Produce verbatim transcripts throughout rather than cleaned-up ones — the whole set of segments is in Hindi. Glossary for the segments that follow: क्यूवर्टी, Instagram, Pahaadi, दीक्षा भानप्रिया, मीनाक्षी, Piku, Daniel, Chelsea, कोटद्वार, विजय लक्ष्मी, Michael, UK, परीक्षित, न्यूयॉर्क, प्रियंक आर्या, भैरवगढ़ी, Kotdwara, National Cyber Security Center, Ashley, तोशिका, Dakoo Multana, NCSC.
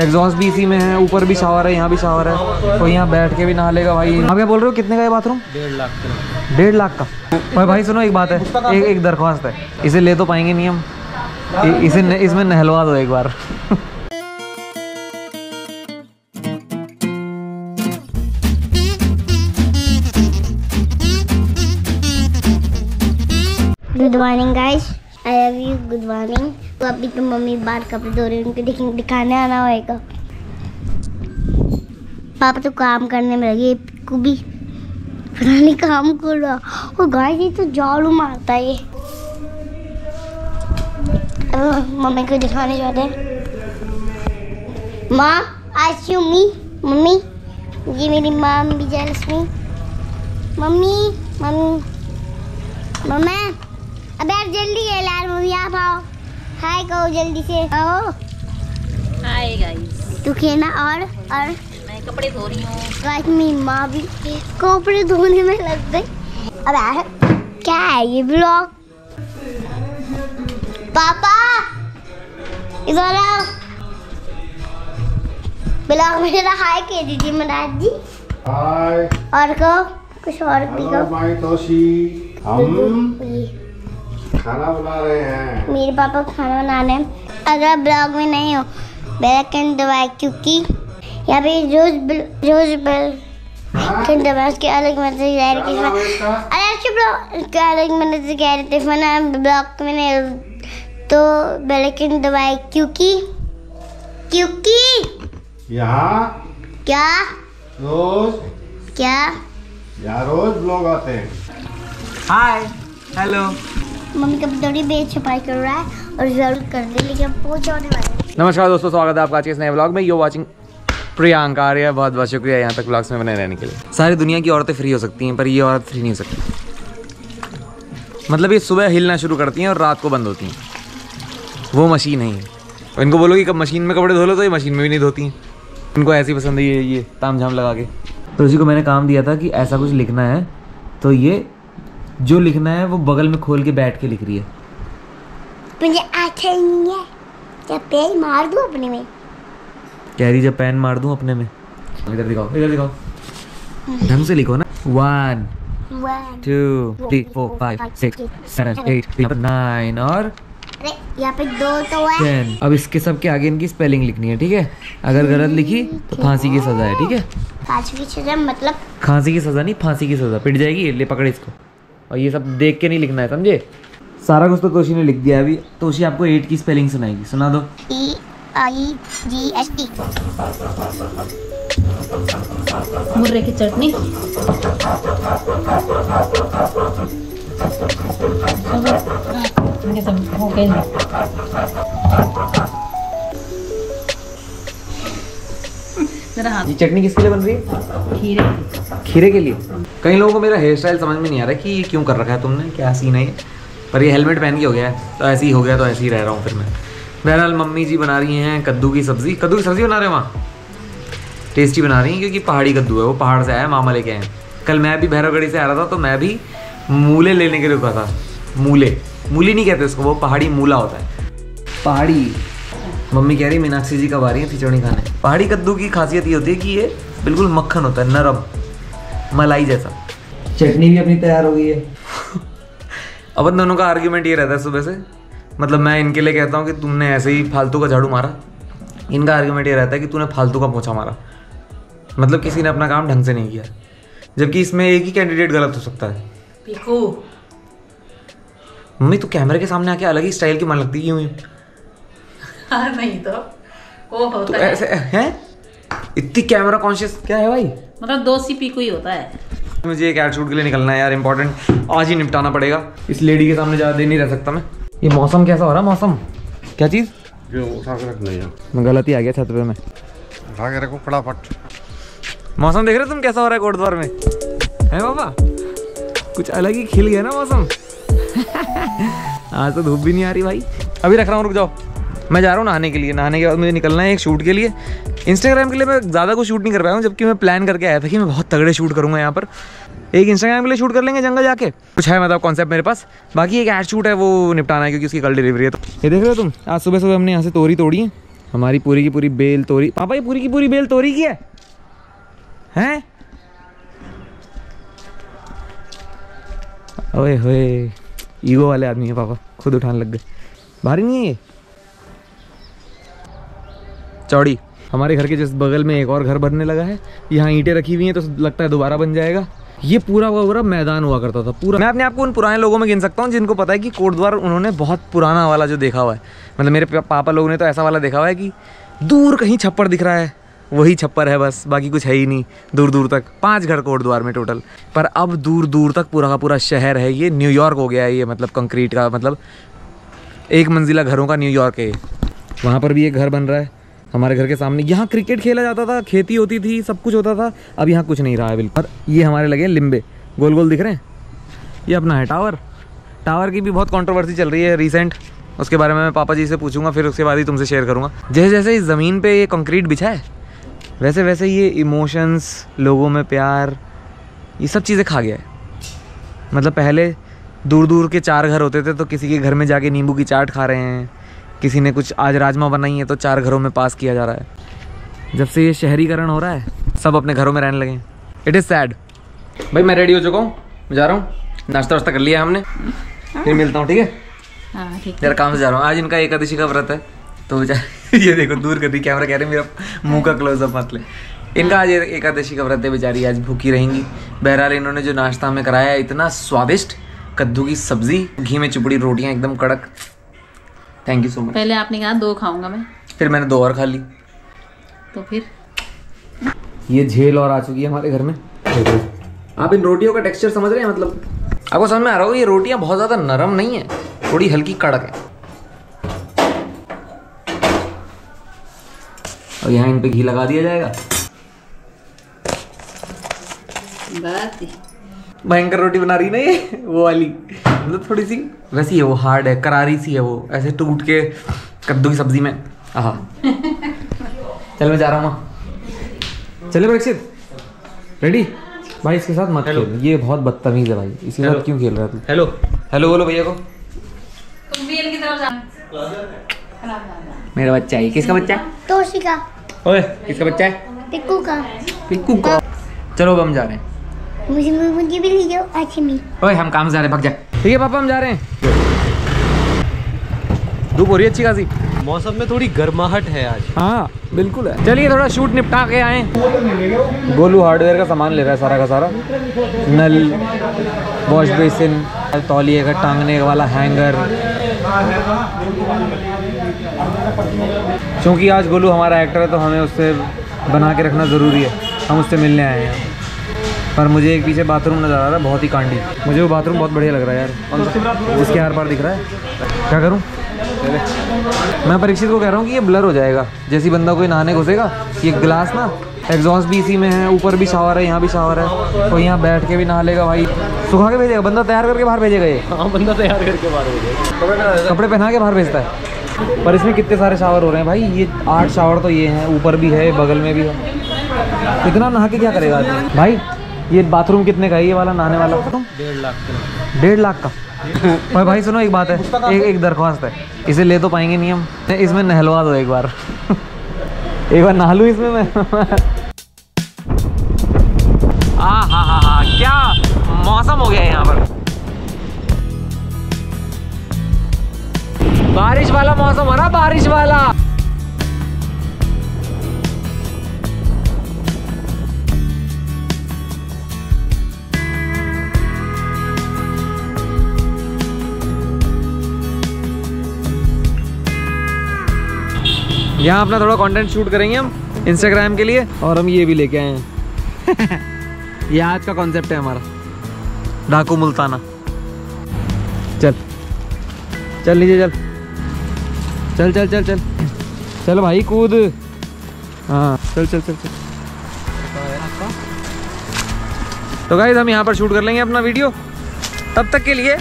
एग्जॉस्ट भी इसी में है, ऊपर भी शावर है, यहाँ भी शावर है, तो यहाँ बैठ के भी नहा लेगा भाई। आप क्या बोल रहे हो, कितने का ये बाथरूम? डेढ़ लाख का। डेढ़ लाख का? और भाई सुनो एक बात है, एक एक दरख्वास्त है, इसे ले तो पाएंगे नहीं हम, इसे इसमें नहलवा दो एक बार। Good morning guys, I love you. Good morning. तो अभी तो मम्मी बाहर कपड़े धो रही है, उनको देखेंगे, दिखाने आना होएगा। पापा तो काम करने में लगे, को भी पता नहीं काम कर रहा। और गाइस ये तो झाड़ू मारता है, ये मम्मी को दिखाने जाते हैं। माँ आज यू मी मम्मी, ये मेरी माँ विजय लक्ष्मी। मम्मी मम्मी मम्मा अब यार जल्दी है यार, मम्मी आप आओ, हाय कहो जल्दी से, आओ हाय गाइस। तू खेलना और और मैं कपड़े धो रही हूँ। गाइस मेरी माँ भी कपड़े धोने में लग गई। अब यार क्या है ये ब्लॉग? पापा इधर आओ, ब्लॉग में जरा हाय कह दीजिए महाराज जी। हाय। और कहो कुछ और भी कहो। माय तोशी हम खाना बना रहे हैं, मेरे पापा खाना बना रहे हैं। अगर ब्लॉग में नहीं हो बेल आइकन दबाएं, क्योंकि यहाँ पे रोज रोज बेल आइकन दबाएं, उसके अलग मजे जाहिर के अरे अच्छे ब्लॉग उसके अलग मजे जाहिर थे फना ब्लॉग में नहीं तो बेल आइकन दबाएं, क्योंकि क्योंकि यहाँ क्या रोज क्या यहाँ रोज ब्लॉग आते हैं। Hi hello. मम्मी कब थोड़ी बेच छपाई कर रहा है और जरूर कर दे, लेकिन पहुंच जाने वाले। नमस्कार दोस्तों, स्वागत है आपका आज के इस नए व्लॉग में। यू वाचिंग प्रियंक आर्या, बहुत बहुत शुक्रिया यहाँ तक व्लॉग्स में बने रहने के लिए। सारी दुनिया की औरतें फ्री हो सकती हैं पर ये औरत फ्री नहीं हो सकती, मतलब ये सुबह हिलना शुरू करती हैं और रात को बंद होती हैं। वो मशीन है, इनको बोलो कि कब मशीन में कपड़े धो लो तो ये मशीन में भी नहीं धोती हैं। इनको ऐसी पसंद है ये ये ताम झाम लगा के। तो उसी को मैंने काम दिया था कि ऐसा कुछ लिखना है, तो ये जो लिखना है वो बगल में खोल के बैठ के लिख रही है। मुझे अच्छा नहीं है, जब पेन मार दूं अपने में, कह रही जब पेन मार दूं अपने में। इधर दिखाओ, इधर दिखाओ, ढंग से लिखो ना। One two three four five six seven eight nine और यहाँ पे दो तो है। टेन। अब इसके सब के आगे इनकी स्पेलिंग लिखनी है, ठीक है? अगर गलत लिखी तो फांसी की सजा है, ठीक है? फांसी की सजा मतलब फांसी की सजा नहीं, फांसी की सजा, पिट जाएगी। ले पकड़े इसको। और ये सब देख के नहीं लिखना है, समझे? सारा कुछ तो तोशी ने लिख दिया। अभी तोशी आपको एट की स्पेलिंग सुनाएगी, सुना दो। E I G H T. मुर्रे की चटनी। ये चटनी किसके लिए बन रही है? खीरे। खीरे के लिए। कई लोगों को मेरा हेयर स्टाइल समझ में नहीं आ रहा कि ये क्यों कर रखा है तुमने, क्या सीन है ये? पर ये हेलमेट पहन के हो गया है, तो ऐसे ही हो गया, तो ऐसे ही रह रहा हूँ फिर मैं। बहरहाल मम्मी जी बना रही हैं कद्दू की सब्जी। कद्दू की सब्जी बना रहे हैं वहाँ, टेस्टी बना रही हैं क्योंकि पहाड़ी कद्दू है, वो पहाड़ से आया है, मामा लेके आए हैं। कल मैं भी भैरवगढ़ी से आ रहा था तो मैं भी मूले लेने के लिए रुका था। मूले मूली नहीं कहते उसको, वो पहाड़ी मूला होता है, पहाड़ी। मम्मी कह रही मीनाक्षी जी कब आ रही है खिचड़ी खाने। पहाड़ी कद्दू की खासियत ये होती है कि ये बिल्कुल मक्खन होता है, नरम मलाई जैसा। चटनी भी अपनी तैयार हो गई है। अब इन दोनों का आर्ग्यूमेंट ये रहता है सुबह से, मतलब मैं इनके लिए कहता हूँ कि तुमने ऐसे ही फालतू का झाड़ू मारा, इनका आर्ग्यूमेंट ये रहता है कि तूने फालतू का पोछा मारा, मतलब किसी ने अपना काम ढंग से नहीं किया। जबकि इसमें एक ही कैंडिडेट गलत हो सकता है, पीकू। मम्मी तो कैमरे के सामने आके अलग ही स्टाइल की मन लगती क्यों है? नहीं तो वो होता तो है। ऐसे हैं इतनी कैमरा कॉन्शियस क्या है भाई, मतलब दोस्ती पीकू ही होता है। मुझे एक एड शूट के लिए निकलना है यार, इंपॉर्टेंट, आज ही निपटाना पड़ेगा। इस लेडी के सामने ज़्यादा देर नहीं रह सकता मैं। ये मौसम कैसा हो रहा है? मौसम क्या चीज़ मैं गलती आ गया छत पे, मैं उठा के रखो फटाफट। मौसम देख रहे हो तुम कैसा हो रहा है कोटद्वार में? है बाबा कुछ अलग ही खिल गया ना मौसम। आज तो धूप भी नहीं आ रही भाई। अभी रख रहा हूँ, रुक जाओ, मैं जा रहा हूँ नहाने के लिए। नहाने के बाद मुझे निकलना है एक शूट के लिए, इंस्टाग्राम के लिए। मैं ज़्यादा कुछ शूट नहीं कर पाया हूँ, जबकि मैं प्लान करके आया था कि मैं बहुत तगड़े शूट करूँगा यहाँ पर। एक इंस्टाग्राम के लिए शूट कर लेंगे जंगल जाके, कुछ है मतलब कॉन्सेप्ट मेरे पास। बाकी एक ऐड शूट है वो निपटाना है क्योंकि उसकी कल डिलीवरी है। तो ये देख रहे हो तुम, आज सुबह सुबह हमने यहाँ से तोरी तोड़ी है हमारी पूरी की पूरी बेल तोरी। पापा ये पूरी की पूरी बेल तोरी की है, हैं? ओए होए, ईगो वाले आदमी है पापा, खुद उठाने लग गए। भारी नहीं है ये, चौड़ी। हमारे घर के जस्ट बगल में एक और घर बनने लगा है। यहाँ ईंटें रखी हुई हैं तो लगता है दोबारा बन जाएगा। ये पूरा हुआ पूरा मैदान हुआ करता था पूरा। मैं अपने आप को उन पुराने लोगों में गिन सकता हूँ जिनको पता है कि कोटद्वारा उन्होंने बहुत पुराना वाला जो देखा हुआ है, मतलब मेरे पापा लोगों ने तो ऐसा वाला देखा हुआ है कि दूर कहीं छप्पर दिख रहा है, वही छप्पर है बस, बाकी कुछ है ही नहीं। दूर दूर तक पांच घर कोटद्वार में टोटल, पर अब दूर दूर तक पूरा का पूरा शहर है। ये न्यूयॉर्क हो गया है ये, मतलब कंक्रीट का, मतलब एक मंजिला घरों का न्यूयॉर्क है। वहाँ पर भी एक घर बन रहा है हमारे घर के सामने। यहाँ क्रिकेट खेला जाता था, खेती होती थी, सब कुछ होता था। अब यहाँ कुछ नहीं रहा है बिल्कुल। और ये हमारे लगे लिम्बे, गोल गोल दिख रहे हैं, ये अपना है टावर। टावर की भी बहुत कंट्रोवर्सी चल रही है रिसेंट, उसके बारे में मैं पापा जी से पूछूंगा, फिर उसके बाद ही तुमसे शेयर करूँगा। जैसे जैसे इस ज़मीन पर ये कंक्रीट बिछा है वैसे वैसे ये इमोशंस, लोगों में प्यार, ये सब चीज़ें खा गया है। मतलब पहले दूर दूर के चार घर होते थे तो किसी के घर में जाके नींबू की चाट खा रहे हैं, किसी ने कुछ आज राजमा बनाई है तो चार घरों में पास किया जा रहा है। जब से ये शहरीकरण हो रहा है सब अपने घरों में रहने लगे। It is sad. भाई मैं रेडी हो चुका हूँ, मैं जा रहा हूँ, नाश्ता वाश्ता कर लिया हमने, फिर मिलता हूँ, ठीक है? जरा काम से जा रहा हूँ, आज इनका एकादशी का व्रत है तो ये देखो दूर कर दी कैमरा, कह रहे मेरा मुंह का क्लोजअप मत ले। इनका आज एकादशी का व्रत है, बेचारी आज भूखी रहेंगी। बहरहाल इन्होंने जो नाश्ता हमें कराया है, इतना स्वादिष्ट कद्दू की सब्जी, घी में चुपड़ी रोटियाँ, एकदम कड़क। Thank you so much. पहले आपने कहा दो खाऊंगा मैं, फिर मैंने दो और खा ली, तो फिर ये झेल और आ चुकी है हमारे घर में। आप इन रोटियों का टेक्सचर समझ रहे हैं, मतलब आपको समझ में आ रहा होगा ये रोटियां बहुत ज़्यादा नरम नहीं है, थोड़ी हल्की कड़क है। और यहाँ इन पे घी लगा दिया जाएगा। भयंकर रोटी बना रही ना ये, वो वाली, मतलब थोड़ी सी वैसी है वो, हार्ड है, करारी सी है वो, ऐसे टूट के कद्दू की सब्जी में। आहा चल मैं जा रहा हूँ। चले परीक्षित, रेडी? भाई इसके साथ मत खेल, ये बहुत बदतमीज है भाई, इसके साथ क्यों खेल रहा है तू? हेलो हेलो बोलो भैया को, बेल की तरफ जाना। मेरा बच्चा है। किसका बच्चा? तोशिका। ओए किसका बच्चा है? पिक्कू का। पिक्कू का। चलो हम जा रहे हैं, मुझे मुझे भी ले जाओ। अच्छा मी, ओए हम काम जा रहे, भाग जा। ठीक है पापा हम जा रहे हैं। धूप हो रही है अच्छी खासी, मौसम में थोड़ी गर्माहट है आज। हाँ बिल्कुल है। चलिए थोड़ा शूट निपटा के आए। गोलू हार्डवेयर का सामान ले रहा है सारा का सारा, नल, वॉश बेसिन, तौलिए का टांगने वाला हैंगर। क्योंकि आज गोलू हमारा एक्टर है तो हमें उससे बना के रखना ज़रूरी है, हम उससे मिलने आए हैं। पर मुझे एक पीछे बाथरूम नज़र आ रहा है, बहुत ही कांडी। मुझे वो बाथरूम बहुत बढ़िया लग रहा है यार, इसके हर बार दिख रहा है। क्या करूं? मैं परीक्षित को कह रहा हूँ कि ये ब्लर हो जाएगा जैसे बंदा कोई नहाने घुसेगा। ये ग्लास ना, एग्जॉस्ट भी इसी में है, ऊपर भी शावर है, यहाँ भी शावर है, तो यहाँ बैठ के भी नहा लेगा भाई। सुखा के भेजेगा बंदा, तैयार करके बाहर भेजेगा ये। हाँ बंदा तैयार करके बाहर भेजेगा, कपड़े पहना के बाहर भेजता है। पर इसमें कितने सारे शावर हो रहे हैं भाई, ये आठ शावर तो ये हैं, ऊपर भी है, बगल में भी है। इतना नहा के क्या करेगा भाई? ये बाथरूम कितने का है ये वाला नहाने वाला? डेढ़ लाख का। डेढ़ लाख का? भाई भाई सुनो एक बात है, एक एक दरख्वास्त है, इसे ले तो पाएंगे नहीं हम, इसमें नहलवा दो एक बार। एक बार नहा लूँ इसमें मैं। आ हा हा हा, क्या मौसम हो गया है यहाँ पर, बारिश वाला मौसम है ना, बारिश वाला। यहाँ अपना थोड़ा कंटेंट शूट करेंगे हम इंस्टाग्राम के लिए, और हम ये भी लेके आए हैं। ये आज का कॉन्सेप्ट है हमारा, डाकू मुल्ताना। चल चल लीजिए, चल चल चल चल चल चल भाई कूद। हाँ चल चल चल चल। तो गाइस हम यहाँ पर शूट कर लेंगे अपना वीडियो, तब तक के लिए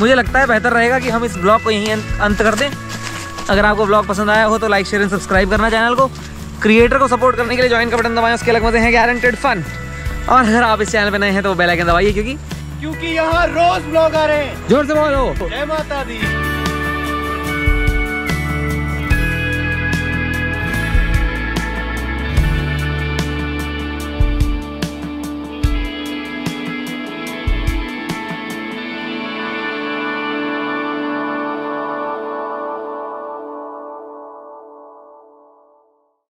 मुझे लगता है बेहतर रहेगा कि हम इस ब्लॉग को यहीं अंत कर दें। अगर आपको ब्लॉग पसंद आया हो तो लाइक, शेयर एंड सब्सक्राइब करना चैनल को। क्रिएटर को सपोर्ट करने के लिए ज्वाइन का बटन दबाएं, उसके अलग मजे हैं गारंटेड फन। और अगर आप इस चैनल पे नए हैं तो बेल आइकन दबाइए, क्योंकि क्योंकि यहाँ रोज ब्लॉग आ रहे हैं। जोर से बोलो, जय माता दी।